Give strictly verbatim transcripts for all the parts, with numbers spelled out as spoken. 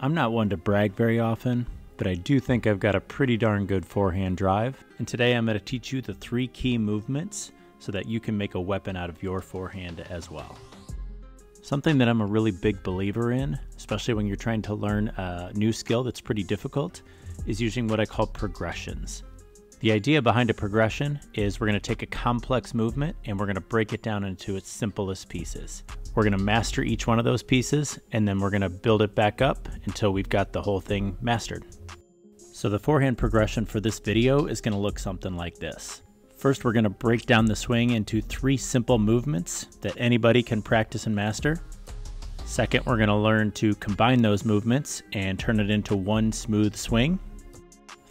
I'm not one to brag very often, but I do think I've got a pretty darn good forehand drive. And today I'm going to teach you the three key movements so that you can make a weapon out of your forehand as well. Something that I'm a really big believer in, especially when you're trying to learn a new skill that's pretty difficult, is using what I call progressions. The idea behind a progression is we're going to take a complex movement and we're going to break it down into its simplest pieces. We're going to master each one of those pieces, and then we're going to build it back up until we've got the whole thing mastered. So the forehand progression for this video is going to look something like this. First, we're going to break down the swing into three simple movements that anybody can practice and master. Second, we're going to learn to combine those movements and turn it into one smooth swing.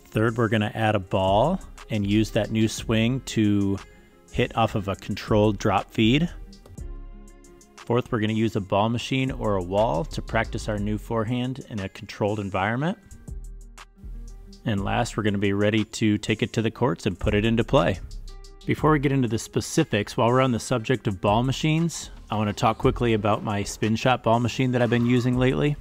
Third, we're going to add a ball and use that new swing to hit off of a controlled drop feed. Fourth, we're going to use a ball machine or a wall to practice our new forehand in a controlled environment. And last, we're going to be ready to take it to the courts and put it into play. Before we get into the specifics, while we're on the subject of ball machines, I want to talk quickly about my Spin Shot ball machine that I've been using lately.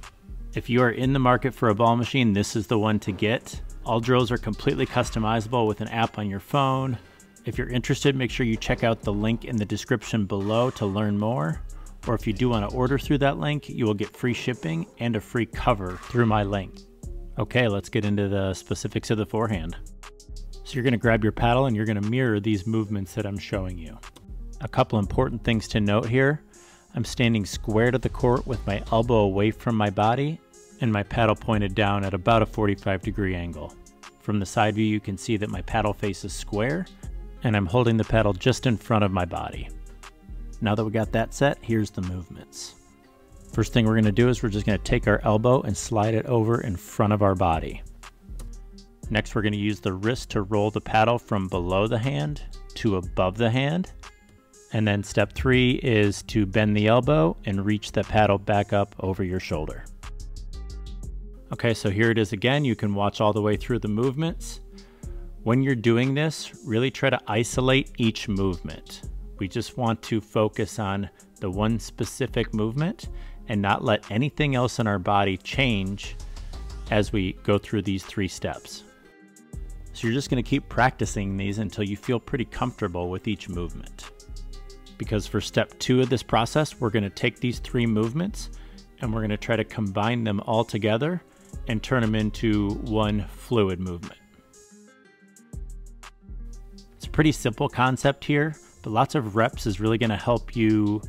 If you are in the market for a ball machine, this is the one to get. All drills are completely customizable with an app on your phone. If you're interested, make sure you check out the link in the description below to learn more. Or if you do want to order through that link, you will get free shipping and a free cover through my link. Okay, let's get into the specifics of the forehand. So you're going to grab your paddle and you're going to mirror these movements that I'm showing you. A couple important things to note here. I'm standing square to the court with my elbow away from my body and my paddle pointed down at about a forty-five degree angle. From the side view, you can see that my paddle face is square and I'm holding the paddle just in front of my body. Now that we got that set, here's the movements. First thing we're gonna do is we're just gonna take our elbow and slide it over in front of our body. Next, we're gonna use the wrist to roll the paddle from below the hand to above the hand. And then step three is to bend the elbow and reach the paddle back up over your shoulder. Okay, so here it is again. You can watch all the way through the movements. When you're doing this, really try to isolate each movement. We just want to focus on the one specific movement and not let anything else in our body change as we go through these three steps. So you're just going to keep practicing these until you feel pretty comfortable with each movement. Because for step two of this process, we're going to take these three movements and we're going to try to combine them all together and turn them into one fluid movement. It's a pretty simple concept here, but lots of reps is really going to help you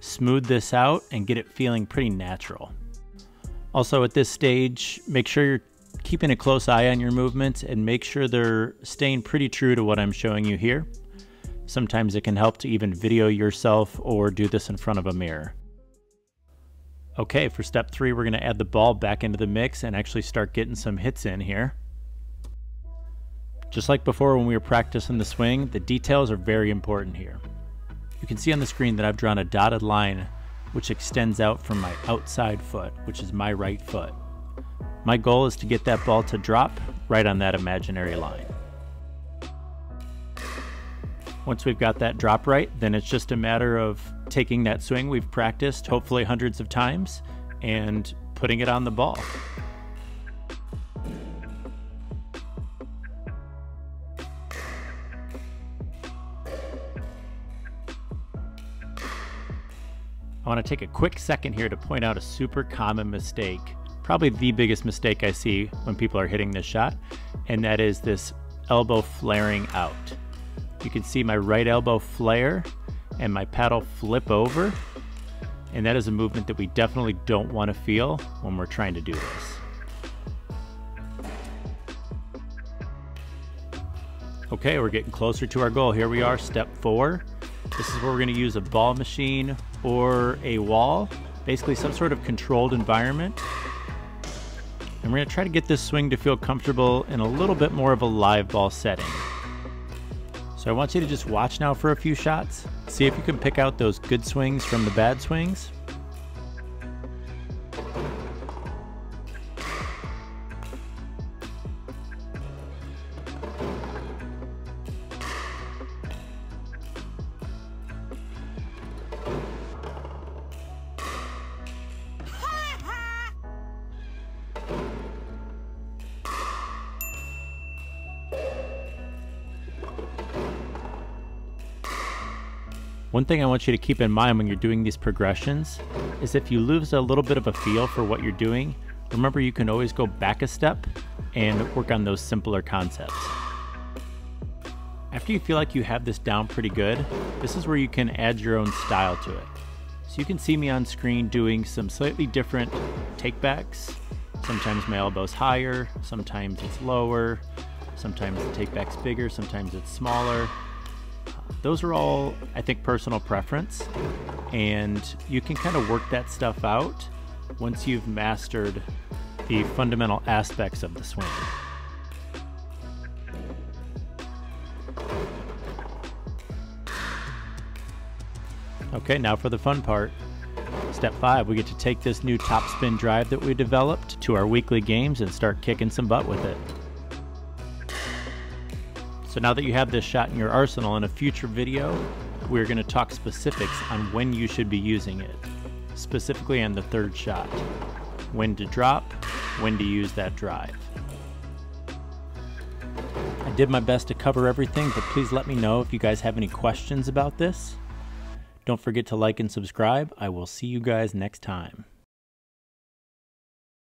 smooth this out and get it feeling pretty natural. Also, at this stage, make sure you're keeping a close eye on your movements and make sure they're staying pretty true to what I'm showing you here. Sometimes it can help to even video yourself or do this in front of a mirror. Okay, for step three, we're gonna add the ball back into the mix and actually start getting some hits in here. Just like before when we were practicing the swing, the details are very important here. You can see on the screen that I've drawn a dotted line which extends out from my outside foot, which is my right foot. My goal is to get that ball to drop right on that imaginary line. Once we've got that drop right, then it's just a matter of taking that swing we've practiced, hopefully hundreds of times, and putting it on the ball. I want to take a quick second here to point out a super common mistake, probably the biggest mistake I see when people are hitting this shot, and that is this elbow flaring out. You can see my right elbow flare and my paddle flip over, and that is a movement that we definitely don't want to feel when we're trying to do this. Okay, we're getting closer to our goal. Here we are, step four. This is where we're going to use a ball machine or a wall, basically some sort of controlled environment. And we're going to try to get this swing to feel comfortable in a little bit more of a live ball setting. So I want you to just watch now for a few shots. See if you can pick out those good swings from the bad swings. One thing I want you to keep in mind when you're doing these progressions is if you lose a little bit of a feel for what you're doing, remember you can always go back a step and work on those simpler concepts. After you feel like you have this down pretty good, this is where you can add your own style to it. So you can see me on screen doing some slightly different takebacks. Sometimes my elbow's higher, sometimes it's lower, sometimes the takeback's bigger, sometimes it's smaller. Those are all, I think, personal preference, and you can kind of work that stuff out once you've mastered the fundamental aspects of the swing. Okay, now for the fun part. Step five, we get to take this new Topspin drive that we developed to our weekly games and start kicking some butt with it. So now that you have this shot in your arsenal, in a future video, we're going to talk specifics on when you should be using it, specifically on the third shot. When to drop, when to use that drive. I did my best to cover everything, but please let me know if you guys have any questions about this. Don't forget to like and subscribe. I will see you guys next time.